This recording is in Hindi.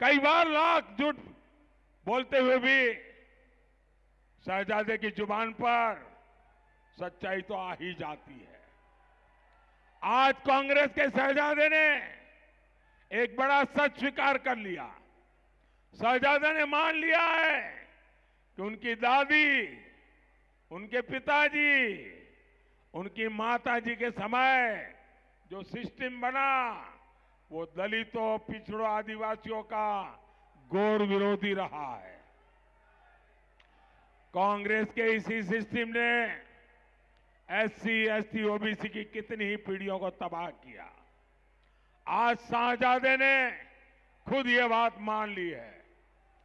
कई बार लाख झूठ बोलते हुए भी शहजादे की जुबान पर सच्चाई तो आ ही जाती है। आज कांग्रेस के शहजादे ने एक बड़ा सच स्वीकार कर लिया। शहजादा ने मान लिया है कि उनकी दादी, उनके पिताजी, उनकी माताजी के समय जो सिस्टम बना वो दलितों, पिछड़ों, आदिवासियों का घोर विरोधी रहा है। कांग्रेस के इसी सिस्टम ने SC/ST/OBC की कितनी ही पीढ़ियों को तबाह किया। आज शहजादे ने खुद ये बात मान ली है।